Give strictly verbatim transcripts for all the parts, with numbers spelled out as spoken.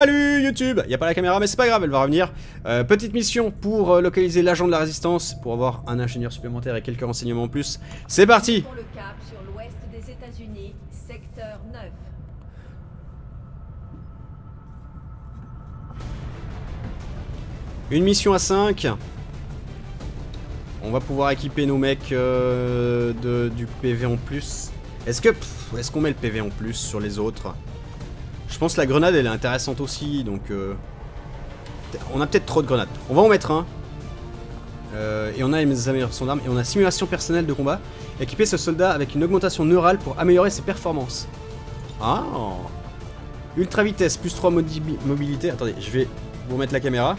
Salut YouTube, il n'y a pas la caméra mais c'est pas grave, elle va revenir. Euh, petite mission pour euh, localiser l'agent de la résistance, pour avoir un ingénieur supplémentaire et quelques renseignements en plus. C'est parti. Pour le cap sur l'ouest des États-Unis, secteur neuf. Une mission à cinq. On va pouvoir équiper nos mecs euh, de, du P V en plus. Est-ce que, est-ce qu'on met le P V en plus sur les autres ? Je pense que la grenade elle est intéressante aussi, donc euh, on a peut-être trop de grenades. On va en mettre un. Euh, et on a les améliorations d'armes et on a simulation personnelle de combat. Équiper ce soldat avec une augmentation neurale pour améliorer ses performances. Ah, ultra vitesse plus trois mobilité. Attendez, je vais vous remettre la caméra.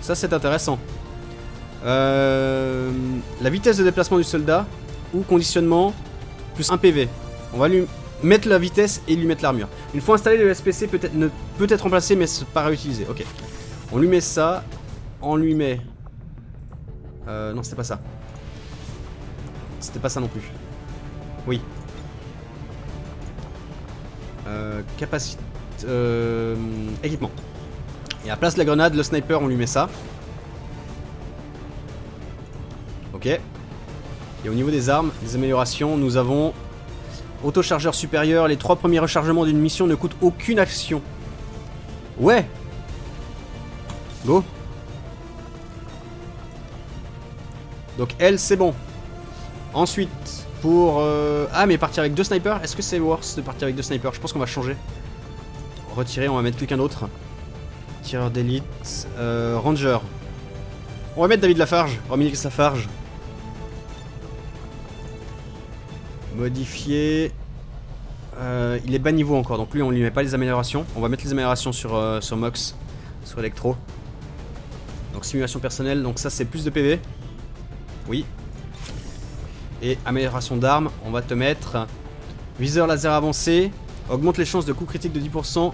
Ça c'est intéressant. Euh, la vitesse de déplacement du soldat ou conditionnement plus un P V. On va lui mettre la vitesse et lui mettre l'armure. Une fois installé, le S P C peut être, ne peut être remplacé mais pas réutilisé. Ok. On lui met ça. On lui met... Euh, non, c'était pas ça. C'était pas ça non plus. Oui. Euh, capacité... Euh, équipement. Et à place de la grenade, le sniper, on lui met ça. Ok. Et au niveau des armes, des améliorations, nous avons... Autochargeur supérieur, les trois premiers rechargements d'une mission ne coûtent aucune action. Ouais. Go. Donc elle, c'est bon. Ensuite, pour... Euh... Ah, mais partir avec deux snipers, est-ce que c'est worse de partir avec deux snipers? Je pense qu'on va changer. Retirer, on va mettre quelqu'un d'autre. Tireur d'élite, euh, ranger. On va mettre David Lafarge, Remilix Lafarge. Modifier. Euh, il est bas niveau encore, donc lui on lui met pas les améliorations. On va mettre les améliorations sur, euh, sur Mox, sur Electro. Donc simulation personnelle, donc ça c'est plus de P V. Oui. Et amélioration d'armes, on va te mettre viseur laser avancé, augmente les chances de coups critiques de dix pour cent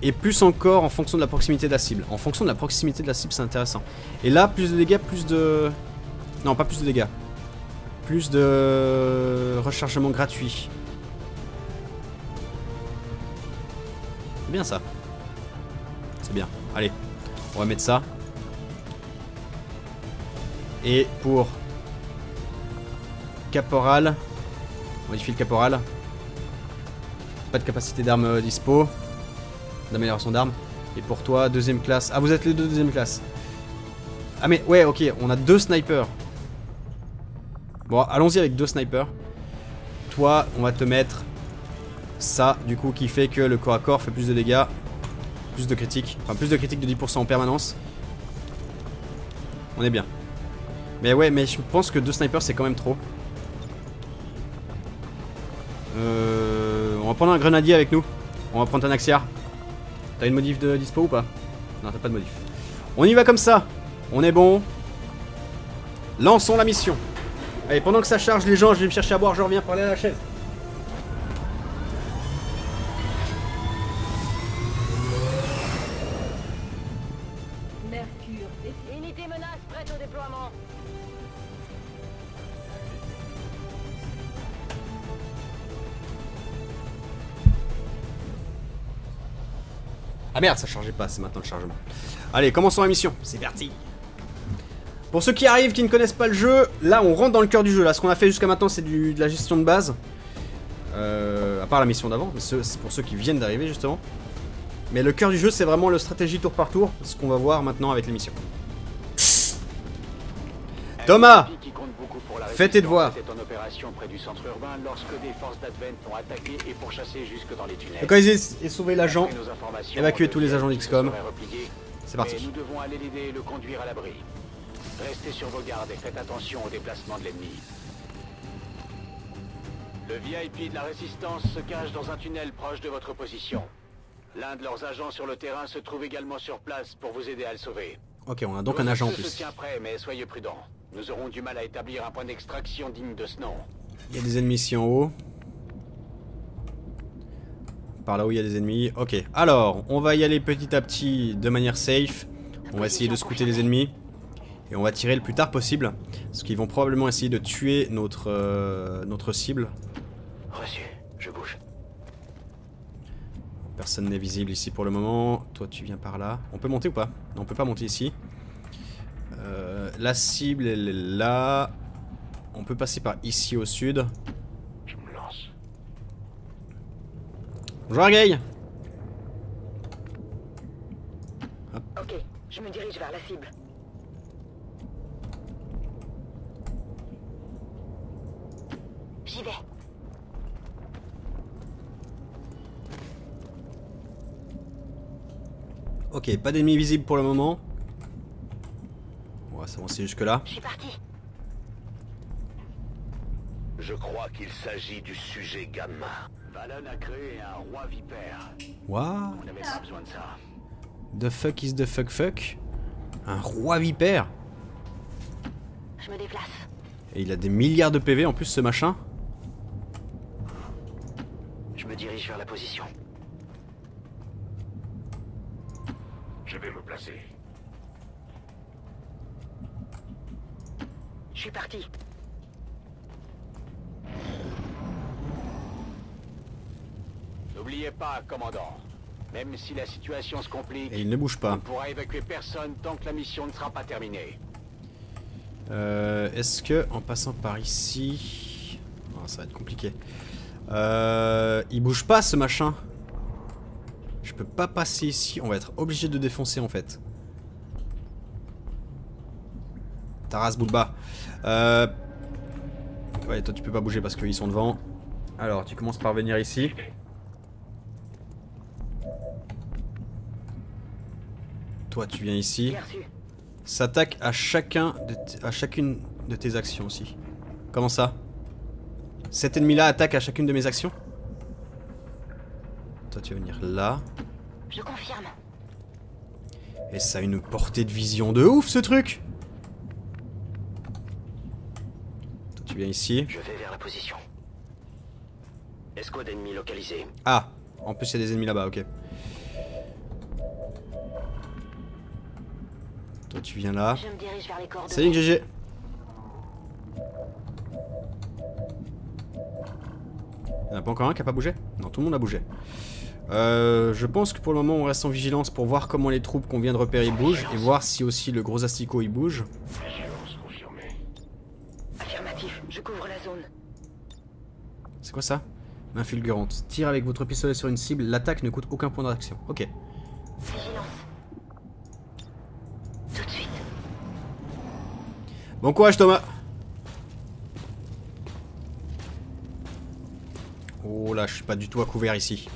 et plus encore en fonction de la proximité de la cible. En fonction de la proximité de la cible, c'est intéressant. Et là, plus de dégâts, plus de... Non, pas plus de dégâts. Plus de rechargement gratuit. C'est bien ça. C'est bien. Allez, on va mettre ça. Et pour caporal, on modifie le caporal. Pas de capacité d'armes dispo. D'amélioration d'armes. Et pour toi, deuxième classe. Ah, vous êtes les deux deuxième classe. Ah mais ouais, ok, on a deux snipers. Bon, allons-y avec deux snipers. Toi, on va te mettre ça, du coup, qui fait que le corps à corps fait plus de dégâts, plus de critiques, enfin plus de critiques de dix pour cent en permanence. On est bien. Mais ouais, mais je pense que deux snipers, c'est quand même trop. Euh, on va prendre un grenadier avec nous. On va prendre Tanaxiar. T'as une modif de dispo ou pas? Non, t'as pas de modif. On y va comme ça. On est bon. Lançons la mission. Allez, pendant que ça charge les gens, je vais me chercher à boire, je reviens parler à la chaise. Mercure, unité menace prête au déploiement. Ah merde, ça chargeait pas, c'est maintenant le chargement. Allez, commençons la mission, c'est parti. Pour ceux qui arrivent, qui ne connaissent pas le jeu, là on rentre dans le cœur du jeu. Là, ce qu'on a fait jusqu'à maintenant, c'est de la gestion de base. Euh, à part la mission d'avant, mais c'est pour ceux qui viennent d'arriver justement. Mais le cœur du jeu, c'est vraiment le stratégie tour par tour, ce qu'on va voir maintenant avec les missions. Thomas, fais tes devoirs. Localiser et sauver l'agent, évacuer tous les agents d'X COM. C'est parti. Restez sur vos gardes et faites attention au déplacement de l'ennemi. Le V I P de la Résistance se cache dans un tunnel proche de votre position. L'un de leurs agents sur le terrain se trouve également sur place pour vous aider à le sauver. Ok, on a donc un agent en plus. Se tient prêt, mais soyez prudents. Nous aurons du mal à établir un point d'extraction digne de ce nom. Il y a des ennemis ici en haut. Par là où il y a des ennemis. Ok, alors, on va y aller petit à petit de manière safe. On va essayer de scouter les ennemis. Et on va tirer le plus tard possible, parce qu'ils vont probablement essayer de tuer notre euh, notre cible. Reçu, je bouge. Personne n'est visible ici pour le moment. Toi, tu viens par là. On peut monter ou pas? Non, on peut pas monter ici. Euh, la cible, elle est là. On peut passer par ici au sud. Je me lance. Bonjour, Gay. Ok, je me dirige vers la cible. J'y vais. Ok, pas d'ennemis visibles pour le moment. On va s'avancer jusque là. Je suis parti. Je crois qu'il s'agit du sujet Gamma. Valen a créé un roi vipère. Waouh. On n'avait pas besoin de ça. The fuck is the fuck fuck? Un roi vipère? Je me déplace. Et il a des milliards de P V en plus ce machin. Je me dirige vers la position. Je vais me placer. Je suis parti. N'oubliez pas, commandant. Même si la situation se complique, et il ne bouge pas. On ne pourra évacuer personne tant que la mission ne sera pas terminée. Euh, Est-ce que en passant par ici, non, ça va être compliqué. Euh, il bouge pas ce machin. Je peux pas passer ici. On va être obligé de défoncer en fait. Taras Boulba. Euh... Ouais, toi tu peux pas bouger parce qu'ils sont devant. Alors tu commences par venir ici. Toi, tu viens ici. S'attaque à chacun, de à chacune de tes actions aussi. Comment ça? Cet ennemi-là attaque à chacune de mes actions? Toi, tu vas venir là. Je confirme. Et ça a une portée de vision de ouf, ce truc. Toi, tu viens ici. Je vais vers la position. Escouade d'ennemis localisée. Ah, en plus il y a des ennemis là-bas, ok. Toi, tu viens là. Je me dirige vers les coordonnées. Salut G G. Il n'y en a pas encore un qui n'a pas bougé? Non, tout le monde a bougé. Euh, je pense que pour le moment on reste en vigilance pour voir comment les troupes qu'on vient de repérer bougent et voir si aussi le gros asticot il bouge. Vigilance confirmée. Affirmatif, je couvre la zone. C'est quoi ça? Main fulgurante. Tire avec votre pistolet sur une cible, l'attaque ne coûte aucun point d'action. Ok. Vigilance. Bon courage Thomas. Oh là, je suis pas du tout à couvert ici.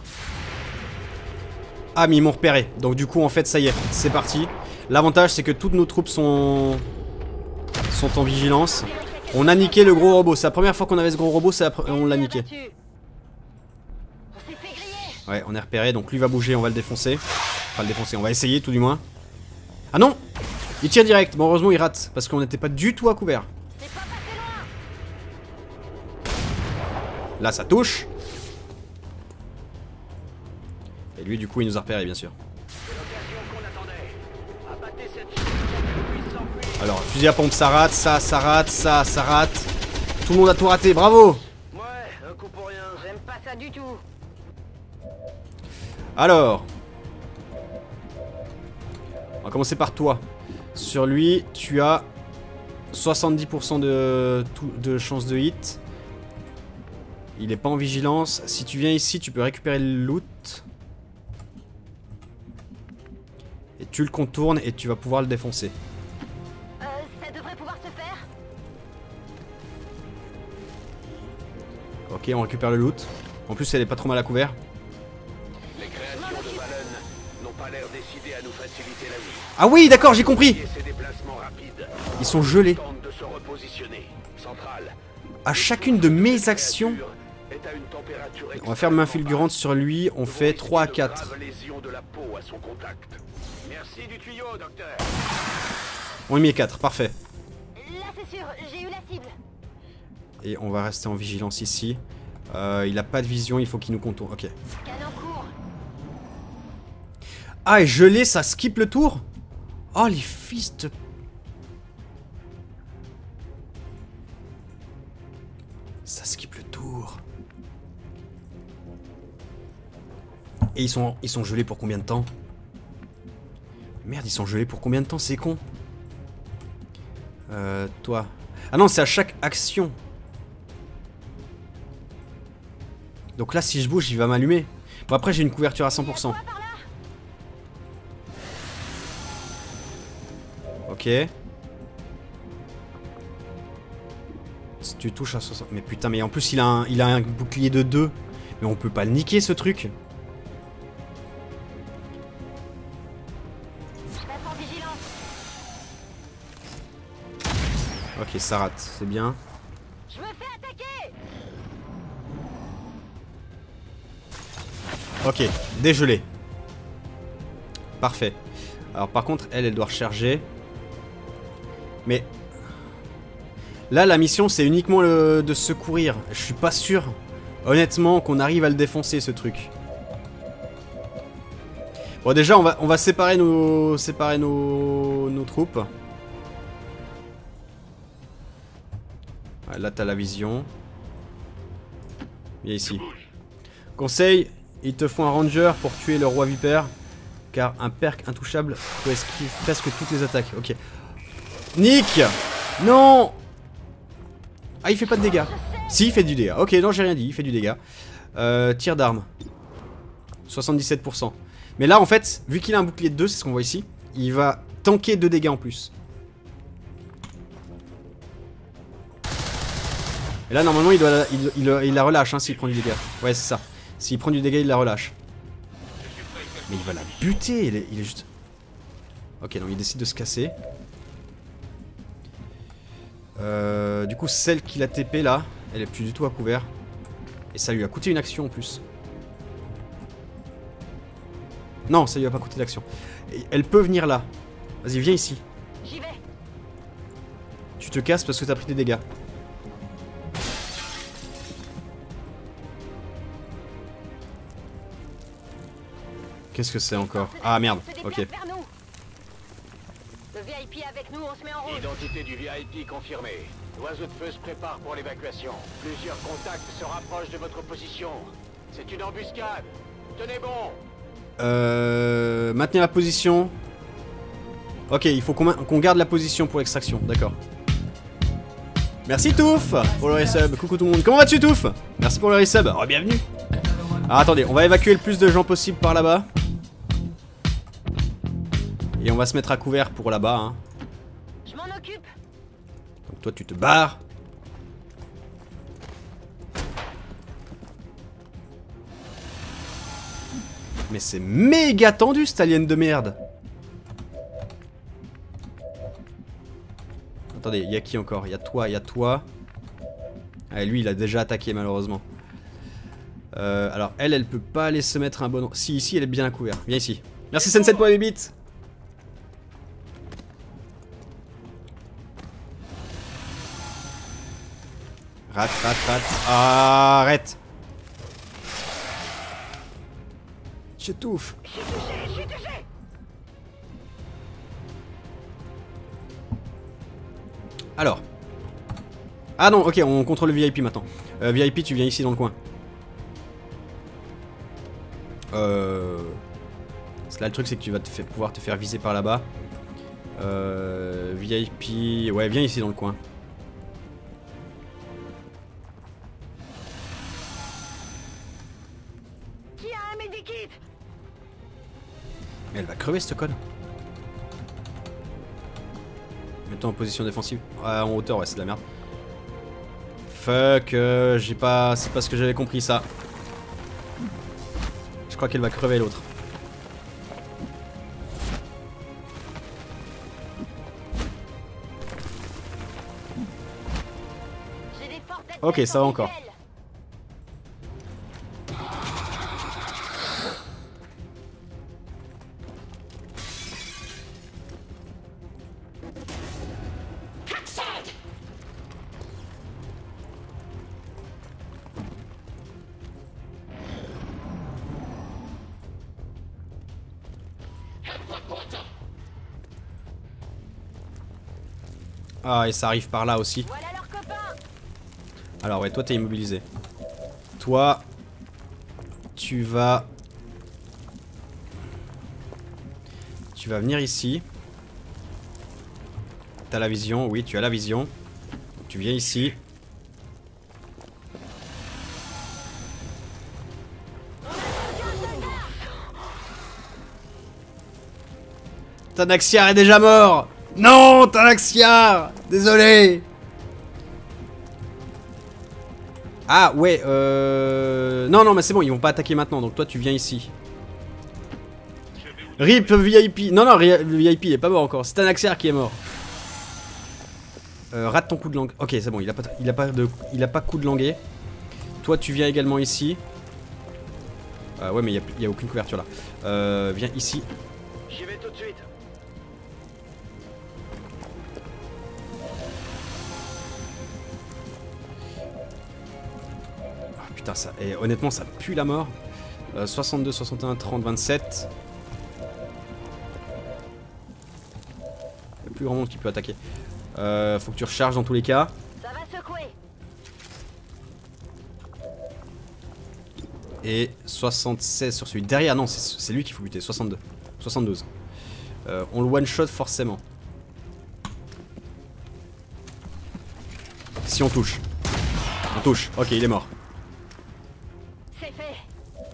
Ah mais ils m'ont repéré. Donc du coup en fait ça y est, c'est parti. L'avantage c'est que toutes nos troupes sont sont en vigilance. On a niqué le gros robot. C'est la première fois qu'on avait ce gros robot, la... on l'a niqué. Ouais, on est repéré, donc lui va bouger, on va le défoncer. Enfin le défoncer, on va essayer tout du moins. Ah non! Il tire direct, bon heureusement il rate, parce qu'on n'était pas du tout à couvert. Là ça touche. Et lui du coup il nous a repéré bien sûr. Alors fusil à pompe ça rate, ça, ça rate, ça, ça rate. Tout le monde a tout raté, bravo. Ouais, un coup pour rien, j'aime pas ça du tout. Alors on va commencer par toi. Sur lui, tu as soixante-dix pour cent de, de chance de hit. Il n'est pas en vigilance. Si tu viens ici, tu peux récupérer le loot. Et tu le contournes et tu vas pouvoir le défoncer. Euh, ça devrait pouvoir se faire. Ok, on récupère le loot. En plus, elle est pas trop mal à couvert. Ah oui, d'accord, j'ai compris. Ils sont gelés. À chacune de mes actions, on va faire main fulgurante sur lui. On fait trois à quatre. On y met quatre, parfait. Et on va rester en vigilance ici. Euh, il a pas de vision, il faut qu'il nous contourne. Ok. Ah, et gelé, ça skip le tour? Oh, les fils de... Ça skip le tour. Et ils sont, ils sont gelés pour combien de temps? Merde, ils sont gelés pour combien de temps? C'est con. Euh, toi... Ah non, c'est à chaque action. Donc là, si je bouge, il va m'allumer. Bon, après, j'ai une couverture à cent pour cent. Ok. Si tu touches à soixante... Mais putain, mais en plus, il a un, il a un bouclier de deux. Mais on peut pas le niquer, ce truc. Ok, ça rate, c'est bien. Je me fais attaquer. Ok, dégelé. Parfait. Alors par contre, elle, elle doit recharger. Mais... Là, la mission, c'est uniquement le... de secourir. Je suis pas sûr, honnêtement, qu'on arrive à le défoncer, ce truc. Bon, déjà, on va, on va séparer nos... séparer nos, nos troupes. Là, t'as la vision. Viens ici. Conseil, il te faut un ranger pour tuer le roi vipère. Car un perk intouchable peut esquiver presque toutes les attaques. Ok. Nick! Non! Ah, il fait pas de dégâts. Si, il fait du dégât. Ok, non, j'ai rien dit. Il fait du dégât. Euh, tir d'arme. soixante-dix-sept pour cent. Mais là, en fait, vu qu'il a un bouclier de deux, c'est ce qu'on voit ici, il va tanker deux dégâts en plus. Et là, normalement, il, doit, il, il, il la relâche hein, s'il prend du dégât. Ouais, c'est ça. S'il prend du dégât, il la relâche. Mais il va la buter. Il est, il est juste... Ok, non, il décide de se casser. Euh, du coup, celle qui l'a T P, là, elle est plus du tout à couvert. Et ça lui a coûté une action, en plus. Non, ça lui a pas coûté d'action. Elle peut venir là. Vas-y, viens ici. J'y vais. Tu te casses parce que t'as pris des dégâts. Qu'est-ce que c'est encore? Ah merde, ok. Le V I P avec nous, on se met en route. Identité du V I P confirmée. L'oiseau de feu se prépare pour l'évacuation. Plusieurs contacts se rapprochent de votre position. C'est une embuscade. Tenez bon. Euh... Maintenez la position. Ok, il faut qu'on qu'on garde la position pour l'extraction, d'accord. Merci Touf pour le resub. Coucou tout le monde. Comment vas-tu Touf? Merci pour le resub. Oh, bienvenue. Ah, attendez, on va évacuer le plus de gens possible par là-bas. Et on va se mettre à couvert pour là-bas. Hein. Je m'en occupe. Donc toi, tu te barres. Mais c'est méga tendu, cette alien de merde. Attendez, il y a qui encore? Il y a toi, il y a toi. Ah, lui, il a déjà attaqué, malheureusement. Euh, alors, elle, elle peut pas aller se mettre un bon... Si, ici, elle est bien couverte. Viens ici. Merci Sunset pour les bits. Rate, rate, rate. Arrête. J'étouffe. Je suis touché, je suis touché. Alors. Ah non, ok, on contrôle le V I P maintenant. Euh, V I P, tu viens ici dans le coin. Euh... Là, le truc, c'est que tu vas te faire, pouvoir te faire viser par là-bas. Euh... V I P... Ouais, viens ici dans le coin. Elle va crever cette conne. Mets-toi en position défensive. Ah, en hauteur, ouais, c'est de la merde. Fuck, euh, j'ai pas... C'est pas ce que j'avais compris, ça. Je crois qu'elle va crever l'autre. Ok, ça va encore. Ah, et ça arrive par là aussi. Alors ouais, toi t'es immobilisé. Toi, tu vas Tu vas venir ici. T'as la vision, oui, tu as la vision. Tu viens ici. Tanaxiar est déjà mort. Non, Tanaxiar, désolé. Ah ouais, euh... non, non, mais c'est bon, ils vont pas attaquer maintenant, donc toi tu viens ici. Rip V I P. Non, non, V I P il est pas mort encore, c'est Tanaxiar qui est mort. Euh, rate ton coup de langue. Ok, c'est bon, il a pas, il a pas de, il a pas coup de langue. Toi tu viens également ici. Euh, ouais, mais il n'y a, a aucune couverture là. Euh, viens ici. J'y vais tout de suite. Oh, putain, ça. Et honnêtement, ça pue la mort. Euh, soixante-deux, soixante et un, trente, vingt-sept. Il n'y a plus grand monde qui peut attaquer. Euh, faut que tu recharges dans tous les cas. Ça va secouer. Et soixante-seize sur celui derrière. Non, c'est lui qu'il faut buter. soixante-deux. soixante-douze. Euh, on le one shot forcément. Si on touche. On touche. Ok, il est mort. C'est fait.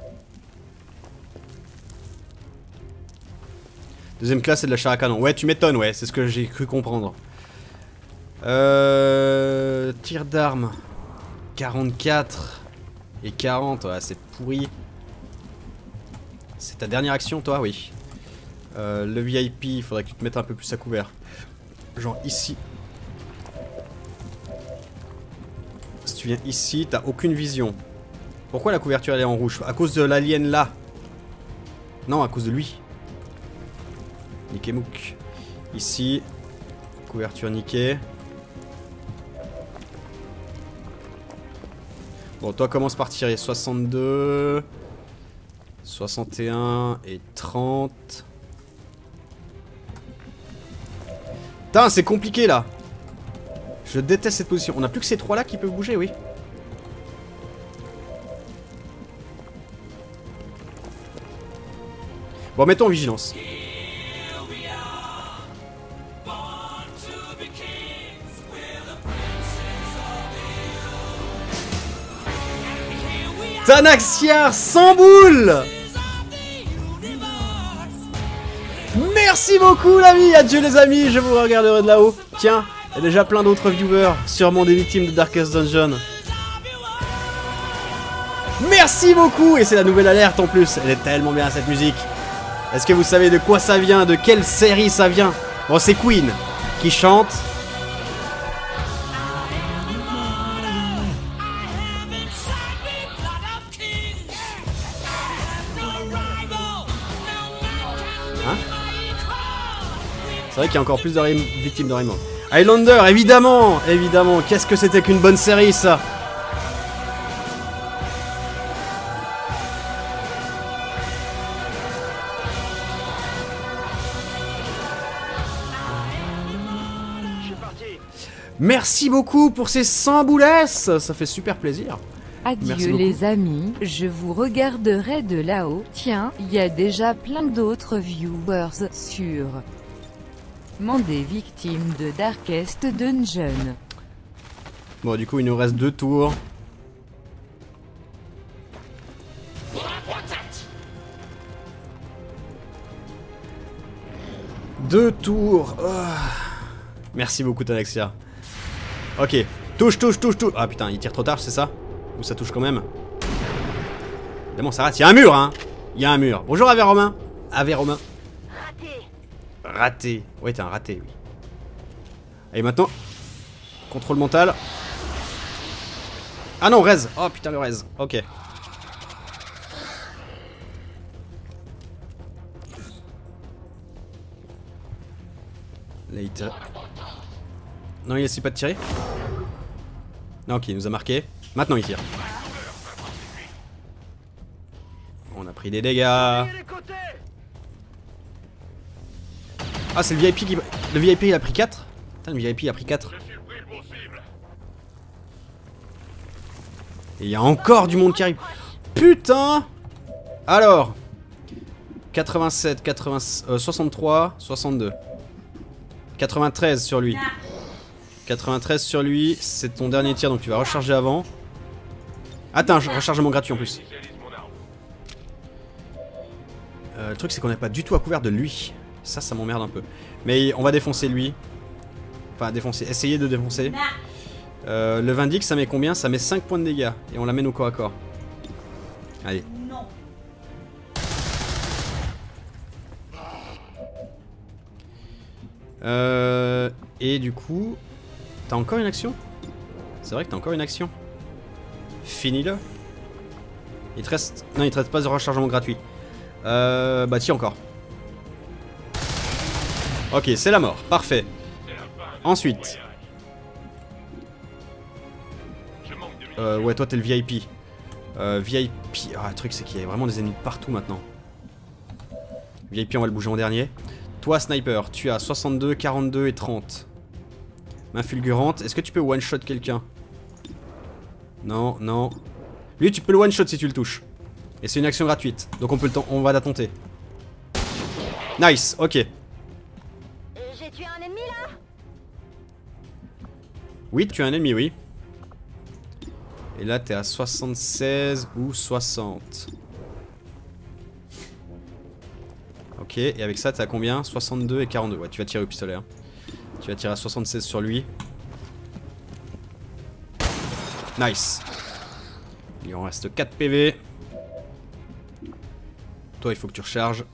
Deuxième classe, c'est de la chair à canon. Ouais, tu m'étonnes, ouais. C'est ce que j'ai cru comprendre. Euh... Tir d'armes. quarante-quatre et quarante. Ouais, c'est pourri. C'est ta dernière action, toi? Oui. Euh, le V I P, il faudrait que tu te mettes un peu plus à couvert. Genre ici. Si tu viens ici, t'as aucune vision. Pourquoi la couverture elle est en rouge? À cause de l'alien là. Non, à cause de lui. Nikemouk. Ici. Couverture niquée. Bon, toi commence par tirer. Soixante-deux, soixante et un et trente. Putain, c'est compliqué là. Je déteste cette position. On a plus que ces trois là qui peuvent bouger, oui. Bon, mettons en vigilance. Tanaxiar sans boule. Merci beaucoup l'ami, adieu les amis, je vous regarderai de là-haut. Tiens, il y a déjà plein d'autres viewers, sûrement des victimes de Darkest Dungeon. Merci beaucoup, et c'est la nouvelle alerte en plus, elle est tellement bien cette musique. Est-ce que vous savez de quoi ça vient, de quelle série ça vient? Bon, c'est Queen qui chante. C'est vrai qu'il y a encore plus de victimes de Raymond. Highlander, évidemment, évidemment. Qu'est-ce que c'était qu'une bonne série, ça? Je suis parti. Merci beaucoup pour ces cent boulesses. Ça fait super plaisir. Adieu les amis, je vous regarderai de là-haut. Tiens, il y a déjà plein d'autres viewers sur... des victimes de Darkest Dungeon. Bon, du coup, il nous reste deux tours. Deux tours. Oh. Merci beaucoup, Tanaxiar. Ok. Touche, touche, touche, touche. Ah putain, il tire trop tard, c'est ça? Ou ça touche quand même? Évidemment, ça rate. Il y a un mur, hein. Il y a un mur. Bonjour, Ave Romain. Ave Romain. Raté. Ouais, t'es un raté, oui. Allez, maintenant. Contrôle mental. Ah non, raise. Oh putain, le raise. Ok. Là, il tire. Non, il essaie pas de tirer. Non, ok, il nous a marqué. Maintenant, il tire. On a pris des dégâts. Ah, c'est le V I P qui... Le V I P il a pris quatre. Putain, le V I P il a pris quatre. Et il y a encore du monde qui arrive. Putain. Alors quatre-vingt-sept, quatre-vingts, euh, soixante-trois, soixante-deux. quatre-vingt-treize sur lui. quatre-vingt-treize sur lui, c'est ton dernier tir donc tu vas recharger avant. Attends, je recharge mon gratuit en plus. Euh, le truc c'est qu'on n'est pas du tout à couvert de lui. Ça, ça m'emmerde un peu. Mais on va défoncer lui. Enfin, défoncer, essayer de défoncer. Euh, le Vindic, ça met combien? Ça met cinq points de dégâts. Et on l'amène au corps à corps. Allez. Non. Euh, et du coup... T'as encore une action? C'est vrai que t'as encore une action. Finis-le. Il te reste... Non, il te reste pas de rechargement gratuit. Euh, bah tiens encore. Ok, c'est la mort. Parfait. Ensuite... Euh, ouais, toi t'es le V I P. Euh, V I P... Ah, le truc c'est qu'il y a vraiment des ennemis partout maintenant. V I P, on va le bouger en dernier. Toi, sniper, tu as soixante-deux, quarante-deux et trente. Main fulgurante. Est-ce que tu peux one-shot quelqu'un? Non, non. Lui, tu peux le one-shot si tu le touches. Et c'est une action gratuite. Donc on peut le on va la tenter. Nice, ok. J'ai tué un ennemi là? Oui, tu as un ennemi, oui. Et là, t'es à soixante-seize ou soixante. Ok, et avec ça, t'es à combien? soixante-deux et quarante-deux. Ouais, tu vas tirer au pistolet. Hein. Tu vas tirer à soixante-seize sur lui. Nice. Il en reste quatre P V. Toi, il faut que tu recharges.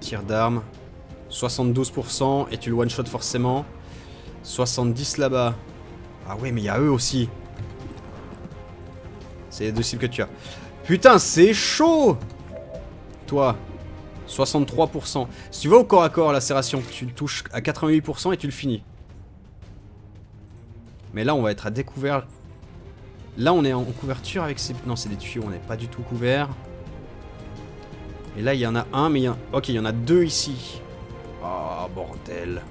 Tir d'arme. soixante-douze pour cent et tu le one shot forcément. Soixante-dix là-bas. Ah ouais mais il y a eux aussi. C'est les deux cibles que tu as. Putain c'est chaud. Toi soixante-trois pour cent. Si tu vas au corps à corps à la serration, tu le touches à quatre-vingt-huit pour cent et tu le finis. Mais là on va être à découvert. Là on est en couverture avec ces... Non c'est des tuyaux, on n'est pas du tout couvert. Et là il y en a un mais il y en a... Ok il y en a deux ici. Oh bordel.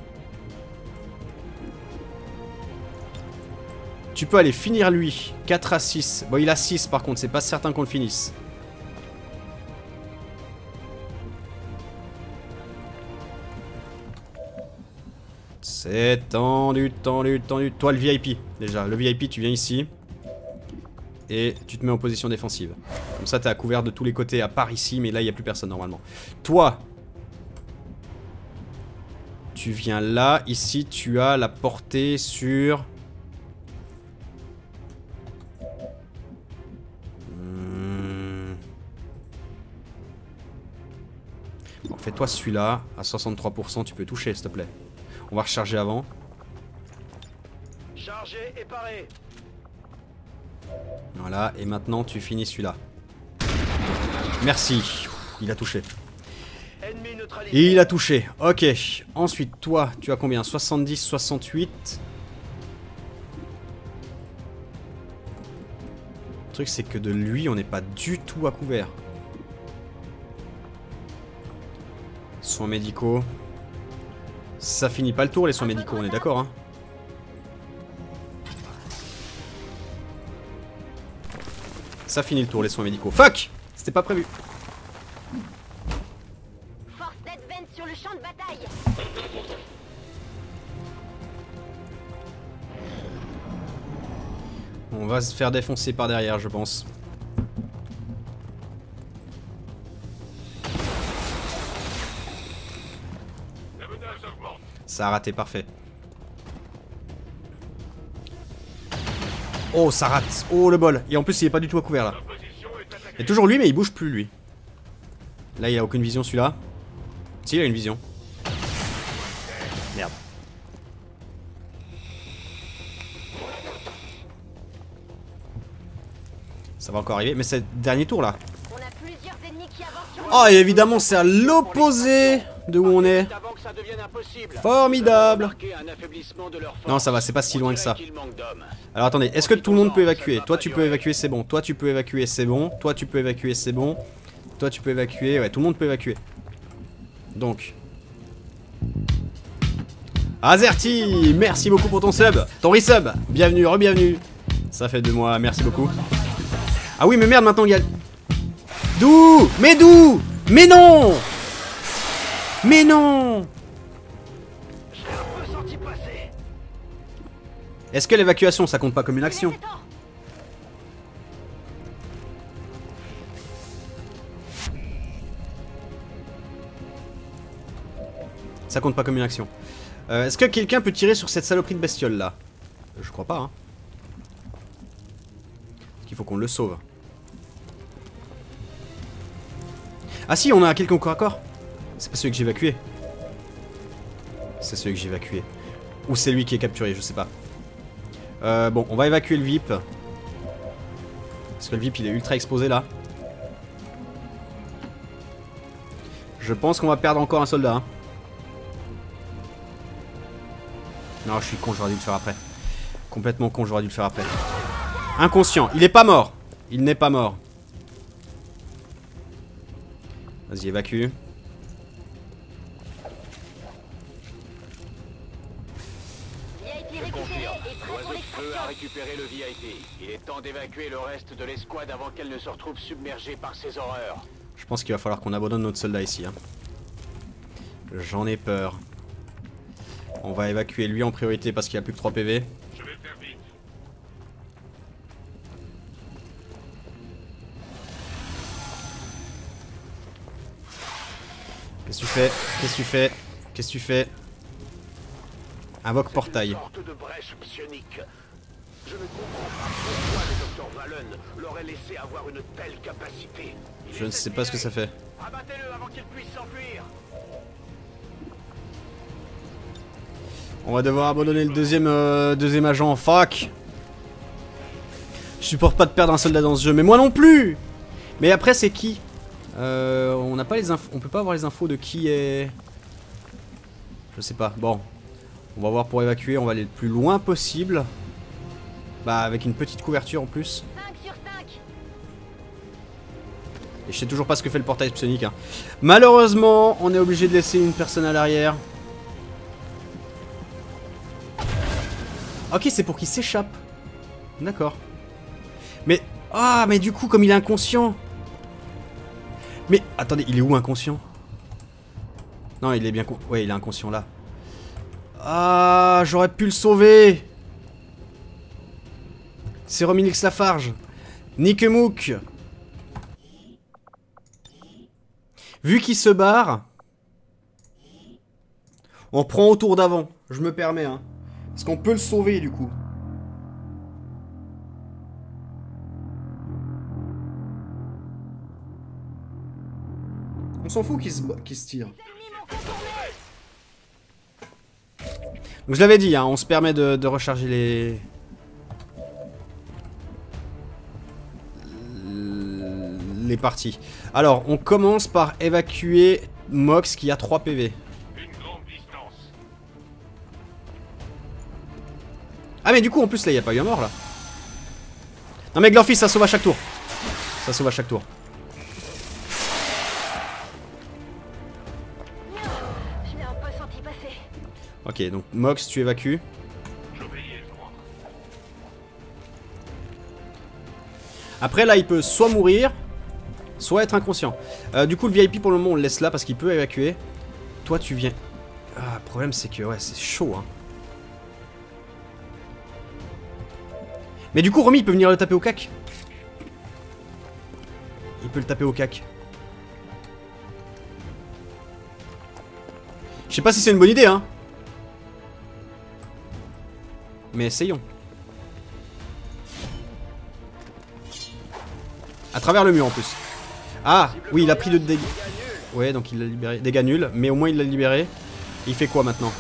Tu peux aller finir lui. quatre à six. Bon il a six par contre, c'est pas certain qu'on le finisse. C'est tendu, tendu, tendu. Toi le V I P déjà. Le V I P tu viens ici. Et tu te mets en position défensive. Comme ça t'es à couvert de tous les côtés à part ici. Mais là il n'y a plus personne normalement. Toi tu viens là, ici tu as la portée sur... Hmm. Bon, fais-toi celui-là, à soixante-trois pour cent tu peux toucher s'il te plaît. On va recharger avant. Charger et parer. Voilà, et maintenant tu finis celui-là. Merci, il a touché. Il a touché, ok. Ensuite, toi, tu as combien? soixante-dix, soixante-huit. Le truc, c'est que de lui, on n'est pas du tout à couvert. Soins médicaux. Ça finit pas le tour, les soins médicaux, on est d'accord, hein? Ça finit le tour, les soins médicaux. Fuck! C'était pas prévu. On va se faire défoncer par derrière, je pense. Ça a raté, parfait. Oh, ça rate. Oh, le bol. Et en plus, il est pas du tout à couvert, là. Il y a toujours lui, mais il bouge plus, lui. Là, il n'y a aucune vision, celui-là. Si, il a une vision. Merde. Ça va encore arriver, mais c'est le dernier tour là. Oh, et évidemment, c'est à l'opposé de où on est. Formidable. Non, ça va, c'est pas si loin que ça. Alors attendez, est-ce que tout le monde peut évacuer? Toi, tu peux évacuer, c'est bon. Toi, tu peux évacuer, c'est bon. Toi, tu peux évacuer, c'est bon. Toi, tu peux évacuer. Ouais, tout le monde peut évacuer. Donc Azerty, merci beaucoup pour ton sub, ton resub. Bienvenue, re-bienvenue. Ça fait de moi, merci beaucoup. Ah oui, mais merde, maintenant il y a... D'où? Mais d'où? Mais non! Mais non! J'ai un peu senti passer. Est-ce que l'évacuation, ça compte pas comme une action? Ça compte pas comme une action. Euh, Est-ce que quelqu'un peut tirer sur cette saloperie de bestiole là? Je crois pas, hein. Parce qu'il faut qu'on le sauve. Ah si, on a quelqu'un au corps à corps. C'est pas celui que j'ai évacué. C'est celui que j'ai évacué. Ou c'est lui qui est capturé, je sais pas. Euh, bon, on va évacuer le V I P. Parce que le V I P il est ultra exposé là. Je pense qu'on va perdre encore un soldat, hein. Non, je suis con, j'aurais dû le faire après. Complètement con, j'aurais dû le faire après. Inconscient, il est pas mort. Il n'est pas mort. Vas-y, évacue. Je confirme, l'oiseau de feu a récupéré le V I P. Il est temps d'évacuer le reste de l'escouade avant qu'elle ne se retrouve submergée par ces horreurs. Je pense qu'il va falloir qu'on abandonne notre soldat ici, hein. J'en ai peur. On va évacuer lui en priorité parce qu'il a plus que trois P V. Je vais faire vite. Qu'est-ce que tu fais? Qu'est-ce que tu fais? Qu'est-ce que tu fais? Invoque portail. Une sorte de brèche psionique. Je ne comprends pas pourquoi le docteur Valen l'aurait laissé avoir une telle capacité. Il je ne sais pas ce que ça fait. Abattez-le avant qu'il puisse s'enfuir. On va devoir abandonner le deuxième, euh, deuxième agent. Fuck. Je supporte pas de perdre un soldat dans ce jeu. Mais moi non plus. Mais après c'est qui? euh, On n'a pas les infos. On peut pas avoir les infos de qui est. Je sais pas. Bon. On va voir pour évacuer. On va aller le plus loin possible. Bah avec une petite couverture en plus. cinq sur cinq. Et je sais toujours pas ce que fait le portail psionique, hein. Malheureusement on est obligé de laisser une personne à l'arrière. Ok, c'est pour qu'il s'échappe. D'accord. Mais... Ah, mais du coup, comme il est inconscient... Mais... Attendez, il est où inconscient? Non, il est bien... Con... Ouais, il est inconscient, là. Ah, j'aurais pu le sauver. C'est Remilix Lafarge. Niquemouk. Vu qu'il se barre... On prend au tour d'avant. Je me permets, hein. Est-ce qu'on peut le sauver du coup? On s'en fout qu'il se, qu'il se tire. Donc je l'avais dit, hein, on se permet de, de recharger les... les parties. Alors, on commence par évacuer Mox qui a trois P V. Ah mais du coup en plus là il n'y a pas eu un mort là. Non mais Glorfis ça sauve à chaque tour. Ça sauve à chaque tour. Je l'ai un peu senti passer. Ok donc Mox tu évacues. Après là il peut soit mourir, soit être inconscient. Euh, du coup le V I P pour le moment on le laisse là parce qu'il peut évacuer. Toi tu viens... Ah le problème c'est que ouais c'est chaud, hein. Mais du coup, Romy, il peut venir le taper au cac. Il peut le taper au cac. Je sais pas si c'est une bonne idée, hein. Mais essayons. À travers le mur, en plus. Ah, oui, il a pris de dégâts. Ouais, donc il l'a libéré. Dégâts nuls, mais au moins il l'a libéré. Et il fait quoi, maintenant?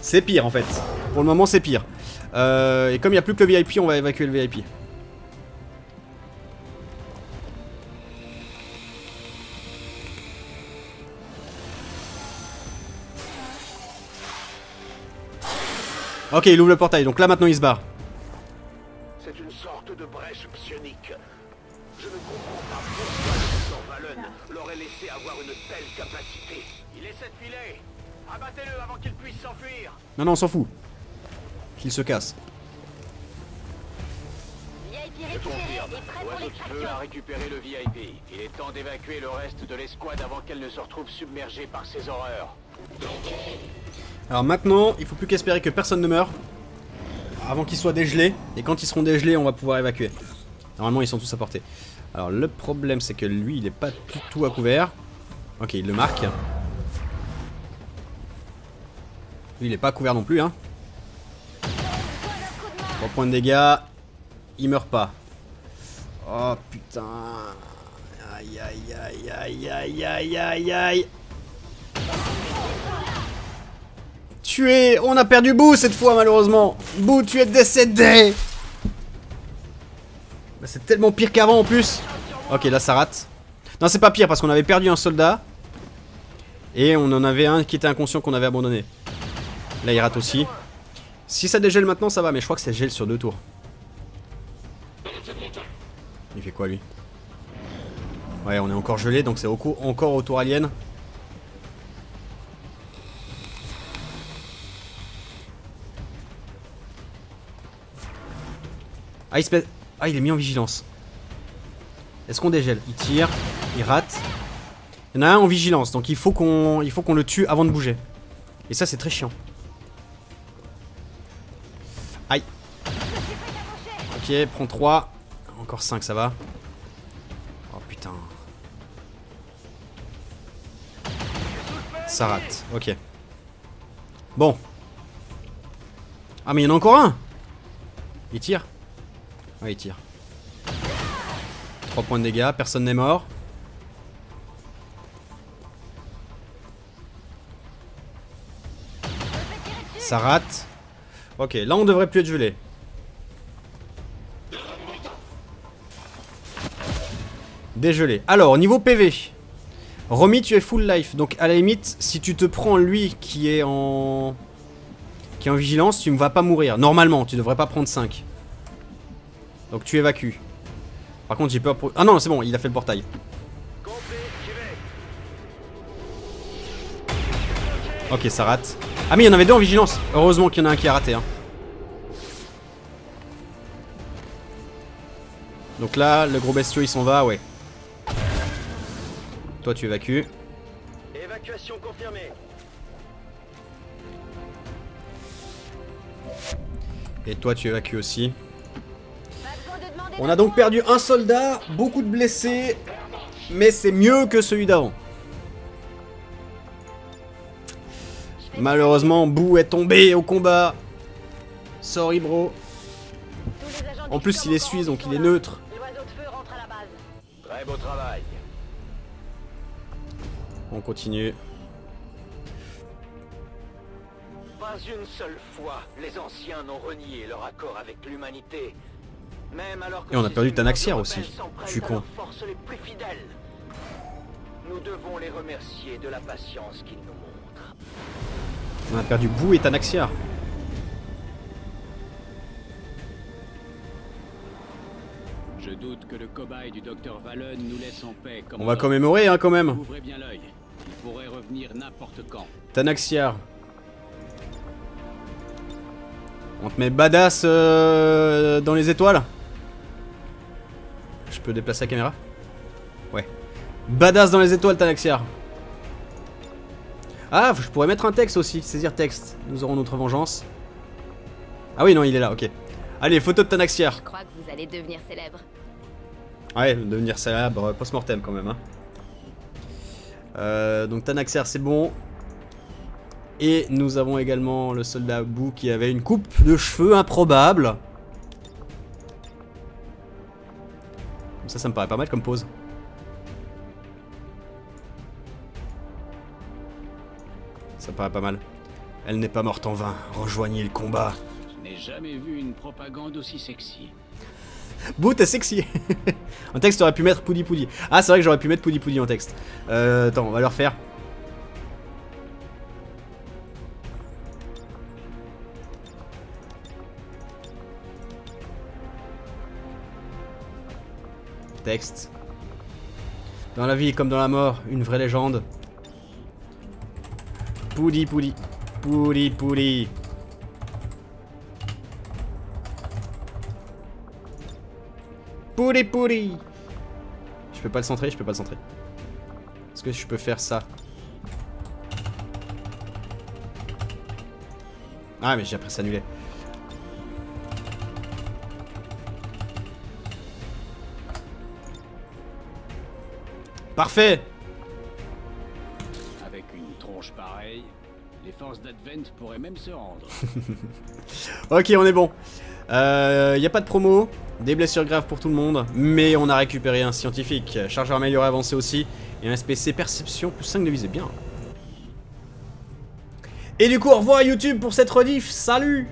C'est pire, en fait. Pour le moment c'est pire. Euh, et comme il n'y a plus que le V I P, on va évacuer le V I P. Ok, il ouvre le portail, donc là maintenant il se barre. C'est une sorte de brèche psionique. Je ne comprends pas pourquoi le docteur Valen l'aurait laissé avoir une telle capacité. Il essaie de filer. Abattez-le avant qu'il puisse s'enfuir. Non, non, on s'en fout. Qu'il se casse. Je confirme. Oiseau de feu a récupéré le V I P. Il est temps d'évacuer le reste de l'escouade avant qu'elle ne se retrouve submergée par ces horreurs. Alors maintenant, il faut plus qu'espérer que personne ne meure avant qu'ils soient dégelés. Et quand ils seront dégelés, on va pouvoir évacuer. Normalement, ils sont tous à portée. Alors le problème, c'est que lui, il n'est pas du tout à couvert. Ok, il le marque. Lui, il n'est pas à couvert non plus, hein. trois points de dégâts. Il meurt pas. Oh putain. Aïe aïe aïe aïe aïe aïe aïe aïe. Tué. On a perdu Bou cette fois malheureusement. Bou, tu es décédé. Bah, c'est tellement pire qu'avant en plus. Ok, là ça rate. Non, c'est pas pire parce qu'on avait perdu un soldat. Et on en avait un qui était inconscient qu'on avait abandonné. Là il rate aussi. Si ça dégèle maintenant ça va, mais je crois que ça gèle sur deux tours. Il fait quoi lui? Ouais, on est encore gelé, donc c'est encore au tour alien. Ah il, se... ah il est mis en vigilance. Est-ce qu'on dégèle? Il tire, il rate. Il y en a un en vigilance, donc il faut qu'on il faut qu'on le tue avant de bouger. Et ça c'est très chiant. Aïe. Ok, prends trois. Encore cinq, ça va. Oh putain. Ça rate, ok. Bon. Ah mais il y en a encore un. Il tire. Ouais, il tire. trois points de dégâts, personne n'est mort. Ça rate. Ok, là on devrait plus être gelé. Dégelé. Alors, niveau P V. Romy, tu es full life. Donc, à la limite, si tu te prends lui qui est en... qui est en vigilance, tu ne vas pas mourir. Normalement, tu devrais pas prendre cinq. Donc, tu évacues. Par contre, j'ai peur pour... Ah non, c'est bon, il a fait le portail. Ok, ça rate. Ah mais il y en avait deux en vigilance. Heureusement qu'il y en a un qui a raté. Hein. Donc là, le gros bestiau, il s'en va, ouais. Toi tu évacues. Évacuation confirmée. Et toi tu évacues aussi. On a donc perdu un soldat, beaucoup de blessés, mais c'est mieux que celui d'avant. Malheureusement, Bou est tombé au combat. Sorry bro. En plus il est suisse donc il est neutre. Très beau travail. On continue. Pas une seule fois, les anciens n'ont renié leur accord avec l'humanité. Même alors que... Et on a perdu Tanaxiar aussi. Je suis con. Nous devons les remercier de la patience qu'ils nous montrent. On a perdu Bou et Tanaxiar. Je doute que le cobaye du docteur Valen nous laisse en paix. Comme on va commémorer hein, quand même. Ouvrez bien l'œil. Il pourrait revenir n'importe quand. Tanaxiar. On te met badass euh, dans les étoiles. Je peux déplacer la caméra? Ouais. Badass dans les étoiles, Tanaxiar. Ah, je pourrais mettre un texte aussi. Saisir texte. Nous aurons notre vengeance. Ah oui, non, il est là, ok. Allez, photo de Tanaxiar. Je crois que vous allez devenir célèbre. Ouais, devenir célèbre post-mortem quand même. Hein. Euh, donc Tanaxiar, c'est bon. Et nous avons également le soldat Bou qui avait une coupe de cheveux improbable. Comme ça, ça me paraît pas mal comme pose. Ça me paraît pas mal. Elle n'est pas morte en vain. Rejoignez le combat. J'ai jamais vu une propagande aussi sexy. Bou, t'es sexy. En texte, t'aurais pu mettre Poudi Poudi. Ah, c'est vrai que j'aurais pu mettre Poudi Poudi en texte. Euh, attends, on va le refaire. Texte. Dans la vie comme dans la mort, une vraie légende. Poudi Poudi. Poudi Poudi. Pouris pouris. Je peux pas le centrer, je peux pas le centrer. Est-ce que je peux faire ça? Ah mais j'ai appris à s'annuler. Parfait. Avec une tronche pareille, les forces d'Advent pourraient même se rendre. Ok, on est bon. Euh, y a pas de promo, des blessures graves pour tout le monde, mais on a récupéré un scientifique, chargeur amélioré avancé aussi, et un S P C perception plus cinq de visée, bien. Et du coup, au revoir YouTube pour cette rediff, salut!